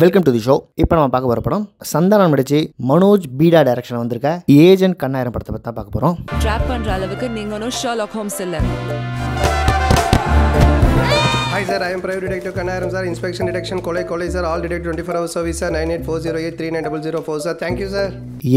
Welcome to the show. இப்போ நம்ம பார்க்க போற படம் சந்தானம் நடிச்சு மனோஜ் பீடா டைரக்ஷன்ல வந்திருக்க ஏஜென்ட் கண்ணாயிரம் படத்தை பத்தி பார்க்க போறோம். ட்ராப் பண்ற அளவுக்கு நீங்க ஒரு ஷெர்லாக் ஹோம்ஸ் இல்ல. Hi sir, I am private detective Kannaiyiram sir, inspection detection college sir, all detective 24 hours service sir, 9840839004 sir. Thank you sir.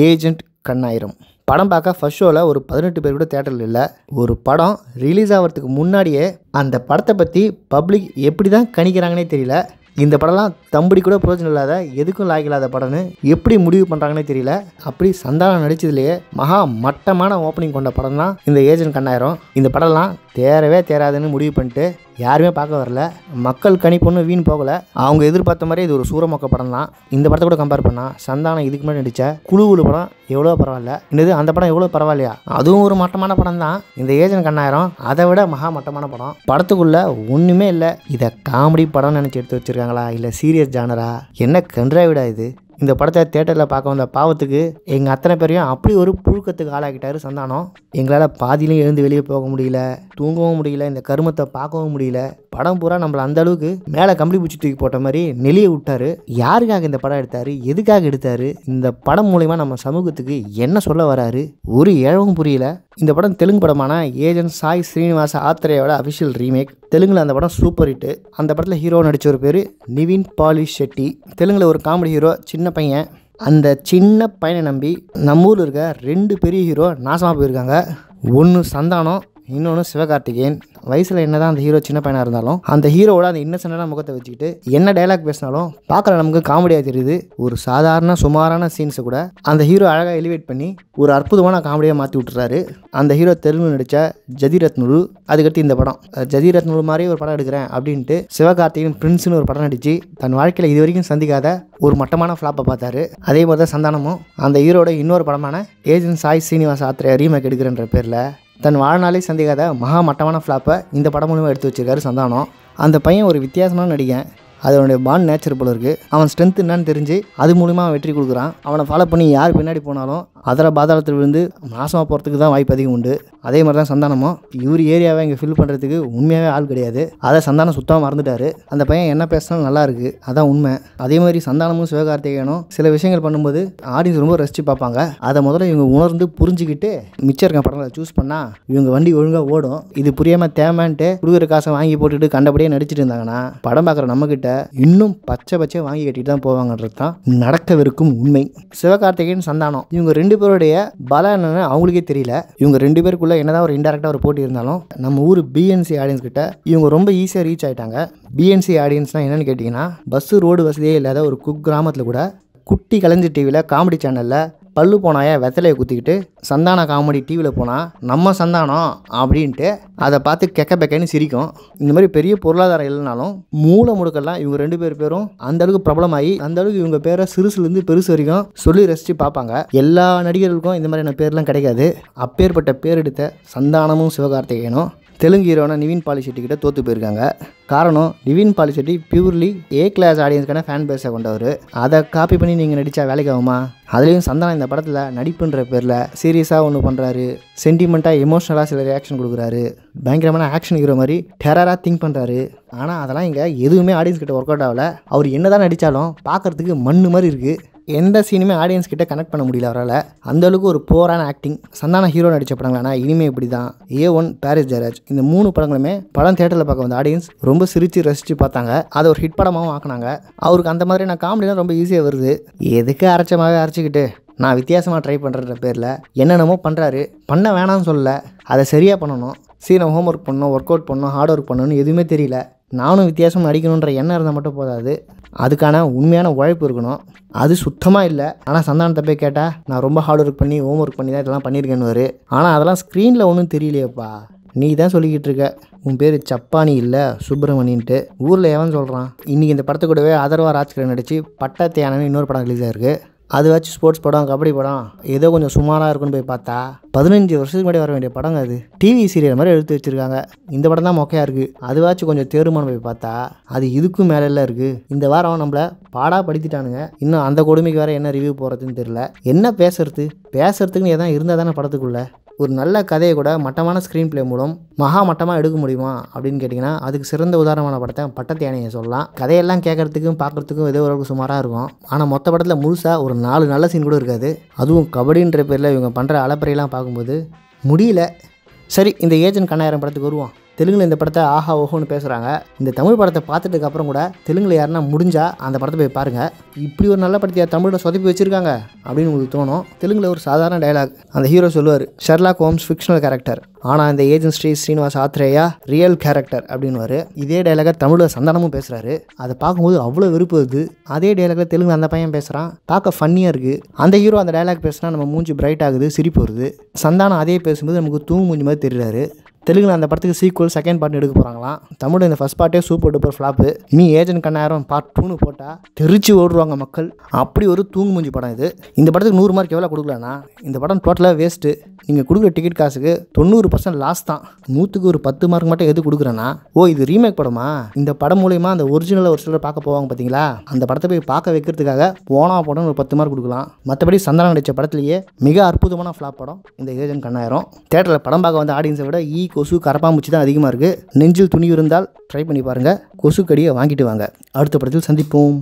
Agent Kannayiram படம் பார்க்க ஃபர்ஸ்ட் ஷோல ஒரு 18 பேர் கூட தியேட்டர்ல இல்ல. ஒரு படம் ரிலீஸ் ஆவறதுக்கு முன்னாடியே அந்த படத்தை பத்தி பப்ளிக் எப்படி தான் கணிக்கறாங்கனே தெரியல. இந்த படம்லாம் தம்படி கூட பிரயோஜனம் இல்லாத எதுக்கும் லாயக் இல்லாத படம்னு எப்படி முடிவு பண்றாங்கனே தெரியல. அப்படி சந்தானம் நடிச்சதுலயே மகா மட்டமான ஓபனிங் கொண்ட படம் தான் இந்த ஏஜென்ட் கண்ணாயிரம். இந்த படம்லாம் தேறவே தேறாதுன்னு முடிவு பண்ணிட்டு யாருமே பார்க்க வரல. மக்கள் கணிப்பொண்ணு வீண் போகல. அவங்க எதிர்பார்த்த மாதிரி இது ஒரு சூரமொக்க படம் தான். இந்த படத்தை கூட கம்பேர் பண்ணா சந்தானம் இதுக்கு முன்னாடி நடிச்ச குழு படம் எவ்வளோ பரவாயில்ல, இன்னது அந்த படம் எவ்வளோ பரவாயில்லையா, அதுவும் ஒரு மட்டமான படம் தான். இந்த ஏஜென்ட் கண்ணாயிரம் அதை விட மகா மட்டமான படம். படத்துக்குள்ள ஒன்றுமே இல்லை. இதை காமெடி படம் நினச்சி எடுத்து வச்சிருக்காங்களா இல்லை சீரியஸ் ஜானரா, என்ன கன்றாவிடா இது. இந்த படத்தை தியேட்டரில் பார்க்க வந்த பாவத்துக்கு எங்கள் அத்தனை பேரையும் அப்படி ஒரு புழுக்கத்துக்கு ஆளாக்கிட்டாரு சந்தானம். எங்களால் பாதியிலையும் எழுந்து வெளியே போக முடியல, தூங்கவும் முடியல, இந்த கருமத்தை பார்க்கவும் முடியல. படம் பூரா நம்மளை அந்தளவுக்கு மேலே கம்பளி பூச்சி தூக்கி போட்ட மாதிரி நெளிய விட்டாரு. யாருக்காக இந்த படம் எடுத்தார், எதுக்காக எடுத்தார், இந்த படம் மூலயமா நம்ம சமூகத்துக்கு என்ன சொல்ல வராரு, ஒரு ஏழவும் புரியல. இந்த படம் தெலுங்கு படமான ஏஜென்ட் சாய் ஸ்ரீனிவாச ஆத்ரேயோட அஃபிஷியல் ரீமேக். தெலுங்கில் அந்த படம் சூப்பர் ஹிட்டு. அந்த படத்தில் ஹீரோ நடித்த ஒரு பேர் நவீன் பாலிஷெட்டி. தெலுங்கில் ஒரு காமெடி ஹீரோ, சின்ன பையன். அந்த சின்ன பையனை நம்பி நம்ம ஊரில் இருக்க ரெண்டு பெரிய ஹீரோ நாசமாக போயிருக்காங்க. ஒன்று சந்தானம், இன்னொன்று சிவகார்த்திகேயன். வயசில் என்ன தான் அந்த ஹீரோ சின்ன பையனாக இருந்தாலும் அந்த ஹீரோவோட அந்த இன்னசென்டான முகத்தை வச்சுக்கிட்டு என்ன டைலாக் பேசினாலும் பார்க்குற நமக்கு காமெடியாக தெரியுது. ஒரு சாதாரண சுமாரான சீன்ஸை கூட அந்த ஹீரோ அழகாக எலிவேட் பண்ணி ஒரு அற்புதமான காமெடியாக மாற்றி விட்டுறாரு. அந்த ஹீரோ தெலுங்கு நடித்த ஜதிரத்னுரு. அதுக்கடுத்து இந்த படம் ஜதிரத்னுரு மாதிரி ஒரு படம் எடுக்கிறேன் அப்படின்ட்டு சிவகார்த்திகேயன் பிரின்ஸ்னு ஒரு படம் நடித்து தன் வாழ்க்கையில் இது வரைக்கும் சந்திக்காத ஒரு மட்டமான ஃப்ளாப்பை பார்த்தாரு. அதே மாதிரி தான் சந்தானமும் அந்த ஹீரோட இன்னொரு படமான ஏஜென்ட் சாய் ஸ்ரீனிவாச ஆத்ரேயா ரீமேக் எடுக்கிறன்ற பேரில் தன் வாழ்நாளே சந்திக்காத மகா மட்டமான ஃப்ளாப்பை இந்த படம் மூலமாக எடுத்து வச்சிருக்காரு சந்தானம். அந்த பையன் ஒரு வித்தியாசமான நடிகன். அதனுடைய பாண்ட் நேச்சர் போல இருக்குது. அவன் ஸ்ட்ரென்த் என்னன்னு தெரிஞ்சு அது மூலிமா வெற்றி கொடுக்குறான். அவனை ஃபாலோ பண்ணி யார் பின்னாடி போனாலும் அதில் பாதாளத்தில் விழுந்து நாசமாக போகிறதுக்கு தான் வாய்ப்பு அதிகம் உண்டு. அதே மாதிரி தான் சந்தானமும் இவர் ஏரியாவை இங்கே ஃபில் பண்ணுறதுக்கு உண்மையாகவே ஆள் கிடையாது. அதை சந்தானம் சுத்தமாக மறந்துட்டார். அந்த பையன் என்ன பேசினாலும் நல்லா இருக்குது, அதான் உண்மை. அதே மாதிரி சந்தானமும் சிவகார்த்திகேயனும் சில விஷயங்கள் பண்ணும்போது ஆடியன்ஸ் ரொம்ப ரசித்து பார்ப்பாங்க. அதை முதல்ல இவங்க உணர்ந்து புரிஞ்சுக்கிட்டு மிச்சம் இருக்க படங்களை சூஸ் பண்ணால் இவங்க வண்டி ஒழுங்காக ஓடும். இது புரியாமல் தேமான்ட்டு கொடுக்குற காசை வாங்கி போட்டுட்டு கண்டபடியே நடிச்சிட்டு இருந்தாங்கன்னா படம் பார்க்குற நம்மக்கிட்ட இன்னும் பச்சை பச்சை வாங்கி கட்டிட்டு தான் போவாங்கன்றது தான் நடக்கவிருக்கும் உண்மை. சிவகார்த்திகேயன் சந்தானம் இவங்க ரெண்டு பேருடைய பலம் என்னன்னு அவங்களுக்கே தெரியல. இவங்க ரெண்டு பேருக்குள்ள என்னதான் ஒரு இன்டெரக்டாக ஒரு போட்டி இருந்தாலும் நம்ம ஊர் பிஎன்சி ஆடியன்ஸ் கிட்ட இவங்க ரொம்ப ஈஸியாக ரீச் ஆகிட்டாங்க. பிஎன்சி ஆடியன்ஸ்னால் என்னென்னு கேட்டிங்கன்னா பஸ்ஸு ரோடு வசதியே இல்லாத ஒரு குக் கிராமத்தில் கூட குட்டி கலைஞ்சி டிவியில் காமெடி சேனலில் பல்லு போனாயா வெத்தலையை குத்திக்கிட்டு சந்தான காமெடி டிவியில் போனால் நம்ம சந்தானம் அப்படின்ட்டு அதை பார்த்து கெக்க பெக்கன்னு சிரிக்கும். இந்த மாதிரி பெரிய பொருளாதாரம் இல்லைனாலும் மூளை முடுக்கெல்லாம் இவங்க ரெண்டு பேரும் அந்தளவுக்கு பிரபலமாகி அந்தளவுக்கு இவங்க பேரை சிறுசுலேருந்து பெருசு வரைக்கும் சொல்லி ரசித்து பார்ப்பாங்க. எல்லா நடிகர்களுக்கும் இந்த மாதிரியான பேர்லாம் கிடைக்காது. அப்பேற்பட்ட பேர் எடுத்த சந்தானமும் சிவகார்த்திகேயனும் தெலுங்கு ஹீரோனா நவீன் பாலிஷெட்டி கிட்ட தோற்று போயிருக்காங்க. காரணம், Naveen Polishetty purely A class ஆடியன்ஸ்க்கான ஃபேன் பேஸை கொண்டவர். அதை காப்பி பண்ணி நீங்கள் நடித்தா வேலைக்கு ஆகுமா? அதுலேயும் சந்தானம் இந்த படத்தில் நடிப்புன்ற பேரில் சீரியஸாக ஒன்று பண்ணுறாரு, சென்டிமெண்ட்டாக எமோஷ்னலாக சில ரியாக்ஷன் கொடுக்குறாரு, பயங்கரமான ஆக்ஷன் ஹீரோ மாதிரி டெரராக திங்க் பண்ணுறாரு. ஆனால் அதெல்லாம் இங்கே எதுவுமே ஆடியன்ஸ் கிட்ட ஒர்க் அவுட் ஆகலை. அவர் என்ன தான் நடித்தாலும் பார்க்குறதுக்கு மண்ணு மாதிரி இருக்குது. எந்த சீனுமே ஆடியன்ஸ் கிட்ட கனெக்ட் பண்ண முடியல அவரால். அந்தளவுக்கு ஒரு போரான ஆக்டிங். சந்தான ஹீரோ நடித்த படங்களானா இனிமேல் இப்படி தான். A1, பாரிஸ் ஜெயராஜ் இந்த 3 படங்களுமே படம் தேட்டரில் பார்க்க வந்த ஆடியன்ஸ் ரொம்ப சிரித்து ரசித்து பார்த்தாங்க. அதை ஒரு ஹிட் படமாகவும் ஆக்குனாங்க. அவருக்கு அந்த மாதிரி நான் காமெடிலாம் ரொம்ப ஈஸியாக வருது, எதுக்கு அரைச்சமாகவே அரைச்சிக்கிட்டு நான் வித்தியாசமாக ட்ரை பண்ணுறன்ற பேரில் என்னென்னமோ பண்ணுறாரு. பண்ண வேணாம்னு சொல்லலை, அதை சரியாக பண்ணணும். சீக்கிரம் ஹோம் ஒர்க் பண்ணணும், ஒர்க் அவுட் பண்ணணும், ஹார்ட் ஒர்க் பண்ணணும்னு எதுவுமே தெரியல. நானும் வித்தியாசம் நடிக்கணுன்ற எண்ணம் இருந்தால் மட்டும் போதாது, அதுக்கான உண்மையான உழைப்பு இருக்கணும். அது சுத்தமாக இல்லை. ஆனால் சந்தானத்தை போய் கேட்டால் நான் ரொம்ப ஹார்ட் ஒர்க் பண்ணி ஹோம் ஒர்க் பண்ணி தான் இதெல்லாம் பண்ணியிருக்கேன்னு. ஆனால் அதெல்லாம் ஸ்க்ரீனில் ஒன்றும் தெரியலையப்பா, நீ தான் சொல்லிக்கிட்டு இருக்க. உன் பேர் சப்பானி இல்லை சுப்பிரமணின்ட்டு ஊரில் எவன் சொல்கிறான். இன்றைக்கி இந்த படத்தை கூடவே அதர்வா ராஜ்கிரண் நடித்து பட்டாத்தி யானம்னு இன்னொரு படம் ரிலீஸ் ஆகிருக்கு. அது வச்சு ஸ்போர்ட்ஸ் படம், கபடி படம், ஏதோ கொஞ்சம் சுமாராக இருக்குன்னு போய் பார்த்தா 15 வருஷத்துக்கு முன்னாடி வர வேண்டிய படம் அது. டிவி சீரியல் மாதிரி எடுத்து வச்சுருக்காங்க. இந்த படம் தான் மொக்கையாக இருக்குது. அதுவாச்சும் கொஞ்சம் தேருமானு போய் பார்த்தா அது இதுக்கும் மேலெல்லாம் இருக்குது. இந்த வாரம் நம்மளை பாடாக படுத்திட்டானுங்க. இன்னும் அந்த கொடுமைக்கு வேறு என்ன ரிவ்யூ போகிறதுன்னு தெரில. என்ன பேசுறது, பேசுறதுக்குன்னு எதாவது இருந்தால் தானே படத்துக்குள்ளே. ஒரு நல்ல கதையை கூட மட்டமான ஸ்க்ரீன் ப்ளே மூலம் மகா மட்டமாக எடுக்க முடியுமா அப்படின்னு கேட்டிங்கன்னா அதுக்கு சிறந்த உதாரணமான படத்தை பட்டத்து யானையை சொல்லலாம். கதையெல்லாம் கேட்குறதுக்கும் பார்க்குறதுக்கும் ஏதோ ஒரு சுமாராக இருக்கும். ஆனால் மொத்த படத்தில் முழுசாக ஒரு 4 நல்ல சீன் கூட இருக்காது. அதுவும் கபடின்ற பேரில் இவங்க பண்ணுற அளப்பறையெல்லாம் பார்க்கும்போது முடியல. சரி, இந்த ஏஜென்ட் கண்ணாயிரம் படத்துக்கு வருவோம். தெலுங்கில் இந்த படத்தை ஆஹா ஓஹோன்னு பேசுகிறாங்க. இந்த தமிழ் படத்தை பார்த்துட்டுக்கப்புறம் கூட தெலுங்கில் யாருன்னா முடிஞ்சால் அந்த படத்தை போய் பாருங்கள். இப்படி ஒரு நல்ல படத்தையா தமிழில் சொதப்பி வச்சுருக்காங்க அப்படின்னு உங்களுக்கு தோணும். தெலுங்கில் ஒரு சாதாரண டைலாக், அந்த ஹீரோ சொல்லுவார், ஷெர்லாக் ஹோம்ஸ் ஃபிக்ஷனல் கேரக்டர், ஆனால் இந்த agent Sri Srinivas Athreya real character அப்படின்வார். இதே டைலாக தமிழில் சந்தானமும் பேசுகிறாரு. அதை பார்க்கும்போது அவ்வளோ விருப்பம் இருக்குது. அதே டைலாகில் தெலுங்கு அந்த பையன் பேசுகிறான், பார்க்க ஃபன்னியாக இருக்குது. அந்த ஹீரோ அந்த டைலாக் பேசுனா நம்ம மூஞ்சி பிரைட் ஆகுது, சிரிப்பு வருது. சந்தானம் அதே பேசும்போது நமக்கு தூங்கு மூஞ்சி மாதிரி தெரிகிறாரு. தெலுங்கில் அந்த படத்துக்கு சீக்குவல் செகண்ட் பார்ட் எடுக்க போகிறாங்களாம். தமிழ் இந்த ஃபஸ்ட் பார்ட்டே சூப்பர் டூப்பர் ஃப்ளாப்பு. இனி ஏஜென்ட் கண்ணாயிரம் பார்ட் 2ன்னு போட்டால் தெரிச்சு ஓடுவாங்க மக்கள். அப்படி ஒரு தூங்கு மூஞ்சி படம் இது. இந்த படத்துக்கு 100 மார்க் எவ்வளோ கொடுக்கலன்னா இந்த படம் டோட்டலாக வேஸ்ட்டு. நீங்கள் கொடுக்குற டிக்கெட் காசுக்கு 90% லாஸ் தான். 100க்கு ஒரு 10 மார்க் மட்டும் எது கொடுக்குறேன்னா, ஓ இது ரீமேக் படமா, இந்த படம் மூலிமா அந்த ஒரிஜினலை ஒரு சிலர் பார்க்க போவாங்க பார்த்தீங்களா, அந்த படத்தை போய் பார்க்க வைக்கிறதுக்காக போனோம் ஒரு 10 மார்க் கொடுக்கலாம். மற்றபடி சந்தனம் நடித்த படத்துலேயே மிக அற்புதமான ஃப்ளாப் படம் இந்த ஏஜென்ட் கண்ணாயிரம். தேட்டரில் படம் பார்க்க வந்த ஆடியன்ஸை விட ஈ கொசு கரப்பாம்பூச்சி தான் அதிகமாக இருக்குது. நெஞ்சில் துணி இருந்தால் ட்ரை பண்ணி பாருங்கள். கொசு கடியை வாங்கிட்டு வாங்க. அடுத்த படத்தில் சந்திப்போம்.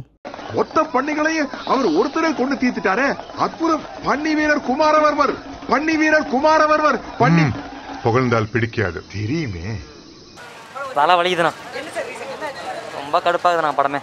மொத்த பண்ணிகளையும் அவர் ஒருத்தரே கொண்டு தீர்த்துட்டாரு. அற்புதம். பண்ணி வீரர் குமாரவர்மர், பண்ணி வீரர் குமாரவர்மர், பண்ணி புகழ்ந்தால் பிடிக்காது தெரியுமே. தலை வலிக்குதுண்ணா, ரொம்ப கடுப்பாகுதுண்ணா படமே.